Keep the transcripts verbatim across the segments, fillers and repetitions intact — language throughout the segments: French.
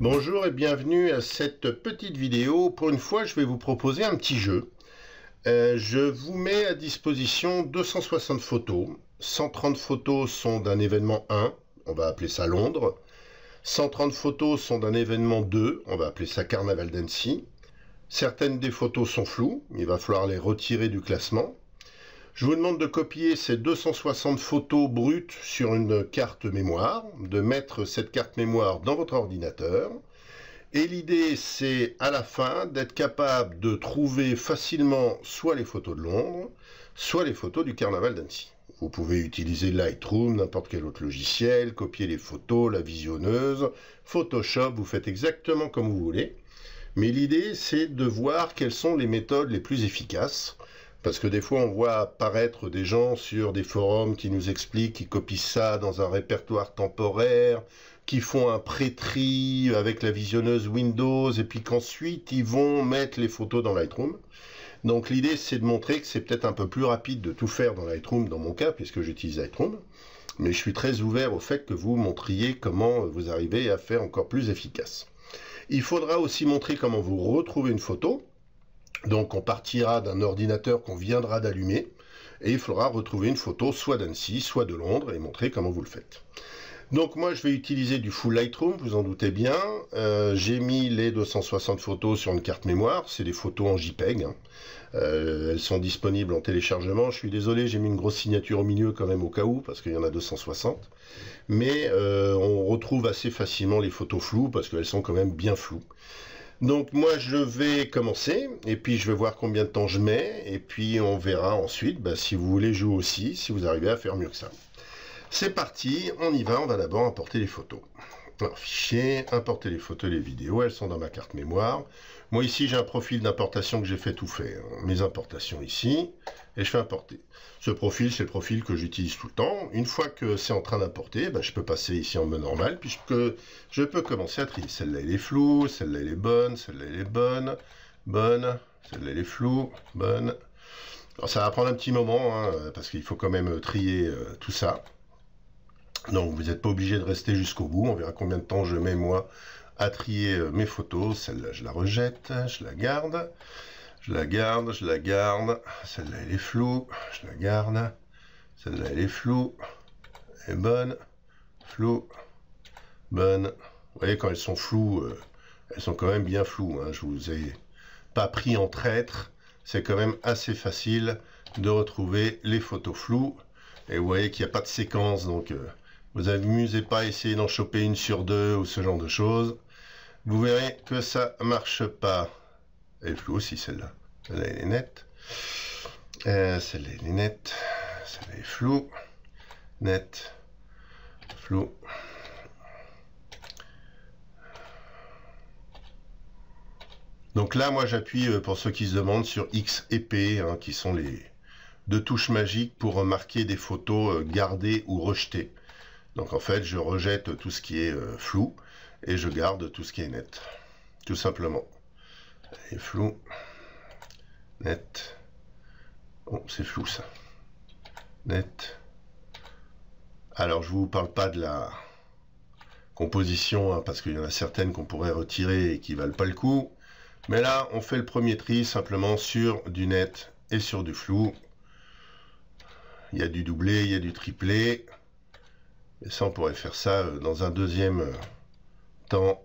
Bonjour et bienvenue à cette petite vidéo. Pour une fois, je vais vous proposer un petit jeu. Euh, je vous mets à disposition deux cent soixante photos. cent trente photos sont d'un événement un, on va appeler ça Londres. cent trente photos sont d'un événement deux, on va appeler ça Carnaval d'Annecy. Certaines des photos sont floues, il va falloir les retirer du classement. Je vous demande de copier ces deux cent soixante photos brutes sur une carte mémoire, de mettre cette carte mémoire dans votre ordinateur. Et l'idée, c'est à la fin d'être capable de trouver facilement soit les photos de Londres, soit les photos du Carnaval d'Annecy. Vous pouvez utiliser Lightroom, n'importe quel autre logiciel, copier les photos, la visionneuse, Photoshop, vous faites exactement comme vous voulez. Mais l'idée, c'est de voir quelles sont les méthodes les plus efficaces. Parce que des fois, on voit apparaître des gens sur des forums qui nous expliquent, qui copient ça dans un répertoire temporaire, qui font un pré-tri avec la visionneuse Windows, et puis qu'ensuite, ils vont mettre les photos dans Lightroom. Donc l'idée, c'est de montrer que c'est peut-être un peu plus rapide de tout faire dans Lightroom, dans mon cas, puisque j'utilise Lightroom. Mais je suis très ouvert au fait que vous montriez comment vous arrivez à faire encore plus efficace. Il faudra aussi montrer comment vous retrouvez une photo. Donc on partira d'un ordinateur qu'on viendra d'allumer et il faudra retrouver une photo soit d'Annecy, soit de Londres et montrer comment vous le faites. Donc moi je vais utiliser du full Lightroom, vous en doutez bien. Euh, j'ai mis les deux cent soixante photos sur une carte mémoire, c'est des photos en JPEG. Hein. Euh, elles sont disponibles en téléchargement. Je suis désolé, j'ai mis une grosse signature au milieu quand même au cas où, parce qu'il y en a deux cent soixante. Mais euh, on retrouve assez facilement les photos floues parce qu'elles sont quand même bien floues. Donc moi je vais commencer et puis je vais voir combien de temps je mets et puis on verra ensuite bah, si vous voulez jouer aussi, si vous arrivez à faire mieux que ça. C'est parti, on y va, on va d'abord importer les photos. Alors fichier, importer les photos et les vidéos, elles sont dans ma carte mémoire. Moi ici j'ai un profil d'importation que j'ai fait tout faire, mes importations ici et je fais importer. Ce profil c'est le profil que j'utilise tout le temps. Une fois que c'est en train d'importer, bah, je peux passer ici en mode normal puisque je peux commencer à trier. Celle-là elle est floue, celle-là elle est bonne, celle-là elle est bonne, bonne, celle-là elle est floue, bonne. Alors ça va prendre un petit moment hein, parce qu'il faut quand même trier euh, tout ça. Donc vous n'êtes pas obligé de rester jusqu'au bout. On verra combien de temps je mets moi à trier euh, mes photos. Celle-là je la rejette, je la garde. Je la garde, je la garde, celle-là elle est floue, je la garde, celle-là elle est floue, elle est bonne, floue, bonne. Vous voyez quand elles sont floues, euh, elles sont quand même bien floues, hein. Je ne vous ai pas pris en traître, c'est quand même assez facile de retrouver les photos floues. Et vous voyez qu'il n'y a pas de séquence, donc euh, vous amusez pas à essayer d'en choper une sur deux ou ce genre de choses. Vous verrez que ça ne marche pas. Elle est floue aussi celle-là. Celle-là elle est nette. Euh, celle-là elle est nette. Celle-là est floue. Nette. Floue. Donc là, moi j'appuie euh, pour ceux qui se demandent sur X et P, hein, qui sont les deux touches magiques pour marquer des photos euh, gardées ou rejetées. Donc en fait, je rejette tout ce qui est euh, flou et je garde tout ce qui est net. Tout simplement. Elle est floue, net, bon, c'est flou ça, net. Alors je vous parle pas de la composition, hein, parce qu'il y en a certaines qu'on pourrait retirer et qui valent pas le coup, mais là on fait le premier tri simplement sur du net et sur du flou. Il y a du doublé, il y a du triplé, et ça on pourrait faire ça dans un deuxième temps.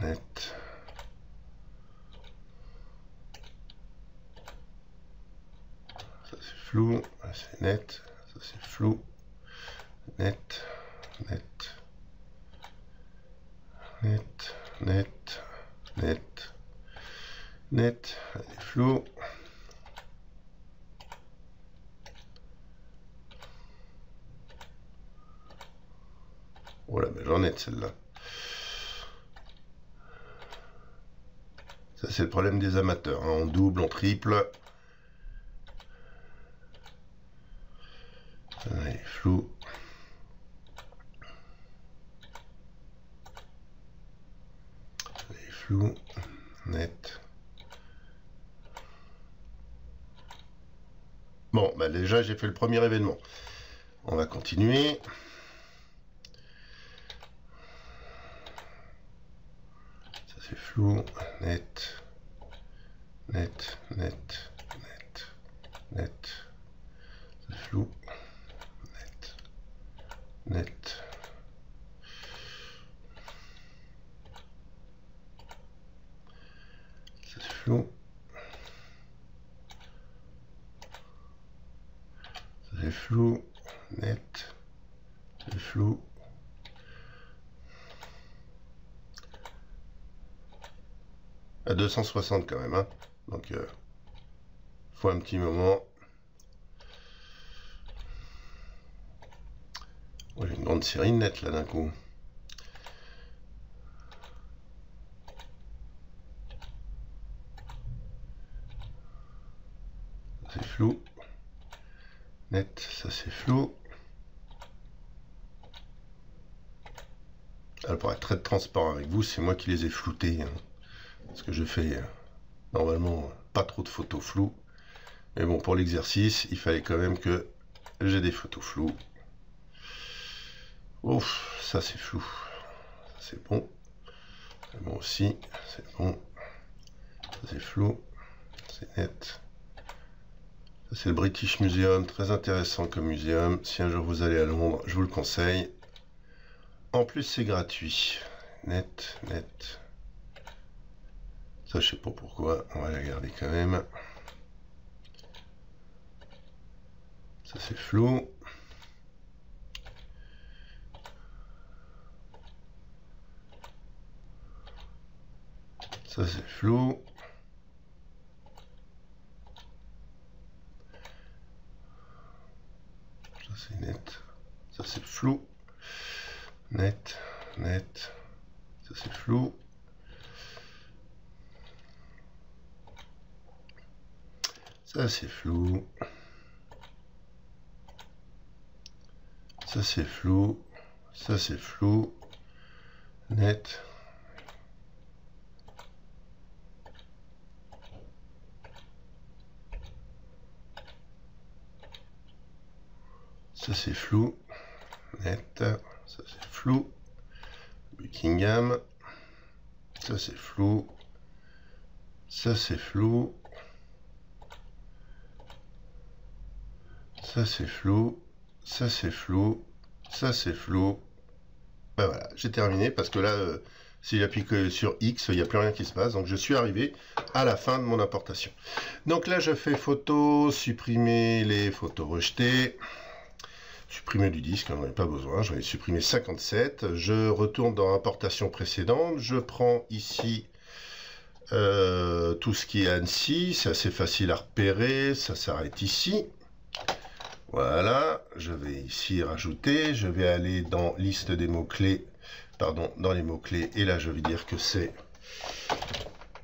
Net. Ça c'est flou, c'est net, ça c'est flou, net, net, net, net, net, net, c'est flou. Voilà, mais j'en ai celle-là. Ça c'est le problème des amateurs, hein. On double, on triple. Elle est floue. tout, net. Bon, bah déjà j'ai fait le premier événement. On va continuer. Ça c'est flou, net, net, net, net, net, c'est flou, net, net. Ça c'est flou, net, c'est flou, à deux cent soixante quand même, hein. Donc euh, faut un petit moment. Oh, j'ai une grande série nette là d'un coup. Flou, net, ça c'est flou. Alors pour être très transparent avec vous, c'est moi qui les ai floutés, hein, parce que je fais euh, normalement pas trop de photos floues, mais bon, pour l'exercice il fallait quand même que j'ai des photos floues. Ouf, ça c'est flou, c'est bon, c'est bon aussi, c'est bon, c'est flou, c'est net. C'est le British Museum, très intéressant comme muséum. Si un jour vous allez à Londres, je vous le conseille. En plus, c'est gratuit. Net, net. Ça, je sais pas pourquoi. On va la garder quand même. Ça, c'est flou. Ça, c'est flou. C'est net, ça c'est flou, net, net, ça c'est flou, ça c'est flou, ça c'est flou, ça c'est flou, net, ça c'est flou, net, ça c'est flou, Buckingham, ça c'est flou, ça c'est flou, ça c'est flou, ça c'est flou, ça c'est flou. Ben voilà, j'ai terminé parce que là, euh, si j'appuie que sur X, il n'y a plus rien qui se passe. Donc je suis arrivé à la fin de mon importation. Donc là, je fais photo, supprimer les photos rejetées. Supprimer du disque, j'en ai pas besoin, j'en ai supprimé cinquante-sept. Je retourne dans l'importation précédente, je prends ici euh, tout ce qui est Annecy, c'est assez facile à repérer, ça s'arrête ici. Voilà, je vais ici rajouter, je vais aller dans liste des mots-clés, pardon, dans les mots-clés, et là je vais dire que c'est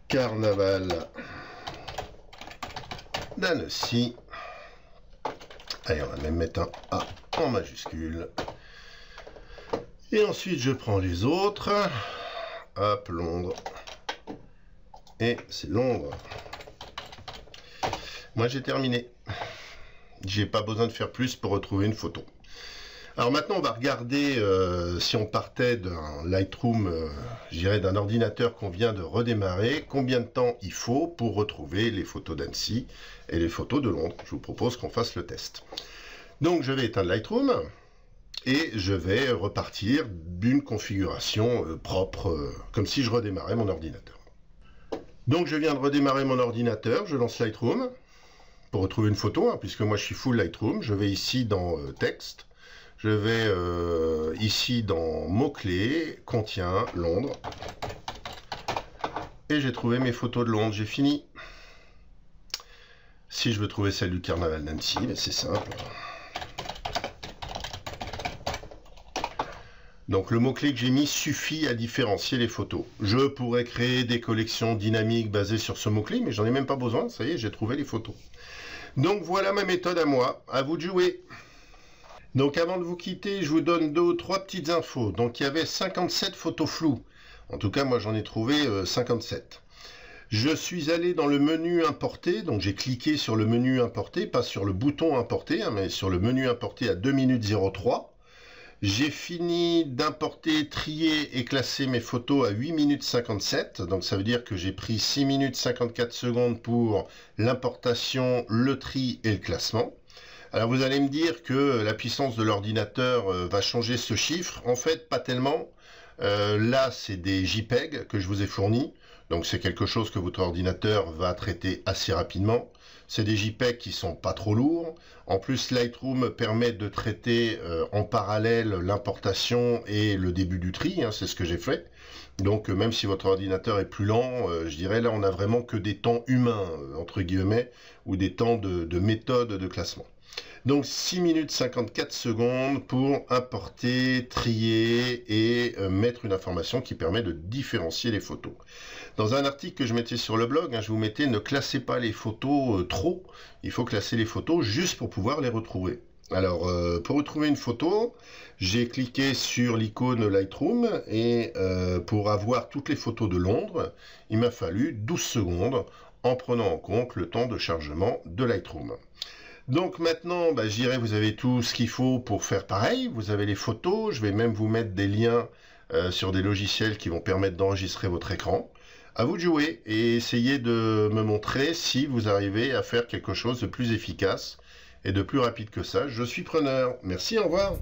Carnaval d'Annecy. Allez, on va même mettre un A en majuscule. Et ensuite, je prends les autres. Hop, Londres. Et c'est Londres. Moi, j'ai terminé. J'ai pas besoin de faire plus pour retrouver une photo. Alors maintenant, on va regarder euh, si on partait d'un Lightroom, euh, je dirais d'un ordinateur qu'on vient de redémarrer, combien de temps il faut pour retrouver les photos d'Annecy et les photos de Londres. Je vous propose qu'on fasse le test. Donc je vais éteindre Lightroom et je vais repartir d'une configuration euh, propre, euh, comme si je redémarrais mon ordinateur. Donc je viens de redémarrer mon ordinateur, je lance Lightroom pour retrouver une photo, hein, puisque moi je suis full Lightroom. Je vais ici dans euh, texte. Je vais euh, ici dans mots-clés, contient, Londres. Et j'ai trouvé mes photos de Londres, j'ai fini. Si je veux trouver celle du carnaval d'Annecy, ben c'est simple. Donc le mot-clé que j'ai mis suffit à différencier les photos. Je pourrais créer des collections dynamiques basées sur ce mot-clé, mais j'en ai même pas besoin, ça y est, j'ai trouvé les photos. Donc voilà ma méthode à moi, à vous de jouer. Donc avant de vous quitter, je vous donne deux ou trois petites infos. Donc il y avait cinquante-sept photos floues. En tout cas, moi, j'en ai trouvé cinquante-sept. Je suis allé dans le menu importé, donc j'ai cliqué sur le menu importé, pas sur le bouton importé, hein, mais sur le menu importé à deux minutes zéro trois. J'ai fini d'importer, trier et classer mes photos à huit minutes cinquante-sept. Donc ça veut dire que j'ai pris six minutes cinquante-quatre secondes pour l'importation, le tri et le classement. Alors vous allez me dire que la puissance de l'ordinateur va changer ce chiffre. En fait, pas tellement. Euh, là, c'est des JPEG que je vous ai fournis. Donc c'est quelque chose que votre ordinateur va traiter assez rapidement. C'est des JPEG qui sont pas trop lourds. En plus, Lightroom permet de traiter euh, en parallèle l'importation et le début du tri. Hein, c'est ce que j'ai fait. Donc même si votre ordinateur est plus lent, euh, je dirais là on n'a vraiment que des temps humains, entre guillemets, ou des temps de, de méthode de classement. Donc six minutes cinquante-quatre secondes pour importer, trier et euh, mettre une information qui permet de différencier les photos. Dans un article que je mettais sur le blog, hein, je vous mettais « Ne classez pas les photos euh, trop ». Il faut classer les photos juste pour pouvoir les retrouver. Alors, euh, pour retrouver une photo, j'ai cliqué sur l'icône Lightroom et euh, pour avoir toutes les photos de Londres, il m'a fallu douze secondes en prenant en compte le temps de chargement de Lightroom. Donc maintenant, bah, j'irai, vous avez tout ce qu'il faut pour faire pareil. Vous avez les photos, je vais même vous mettre des liens euh, sur des logiciels qui vont permettre d'enregistrer votre écran. À vous de jouer et essayez de me montrer si vous arrivez à faire quelque chose de plus efficace et de plus rapide que ça. Je suis preneur. Merci, au revoir.